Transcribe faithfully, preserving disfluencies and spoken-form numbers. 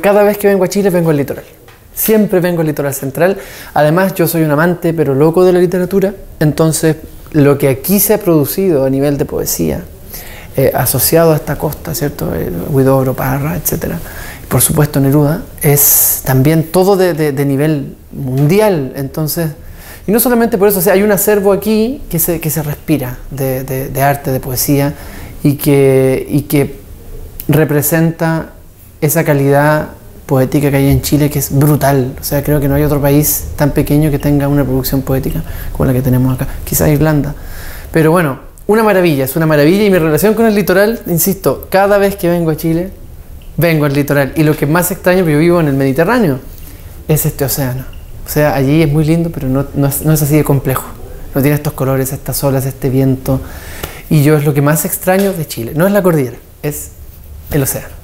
Cada vez que vengo a Chile vengo al litoral. Siempre vengo al litoral central. Además, yo soy un amante pero loco de la literatura. Entonces, lo que aquí se ha producido a nivel de poesía, eh, asociado a esta costa, ¿cierto? El Huidobro, Parra, etcétera. Por supuesto, Neruda, es también todo de, de, de nivel mundial. Entonces, y no solamente por eso, o sea, hay un acervo aquí que se, que se respira de, de, de arte, de poesía, y que, y que representa esa calidad poética que hay en Chile, que es brutal. O sea, creo que no hay otro país tan pequeño que tenga una producción poética como la que tenemos acá, quizás Irlanda. Pero bueno, una maravilla, es una maravilla, y mi relación con el litoral, insisto, cada vez que vengo a Chile, vengo al litoral. Y lo que más extraño, porque yo vivo en el Mediterráneo, es este océano. O sea, allí es muy lindo, pero no, no, es, no es así de complejo. No tiene estos colores, estas olas, este viento. Y yo es lo que más extraño de Chile. No es la cordillera, es el océano.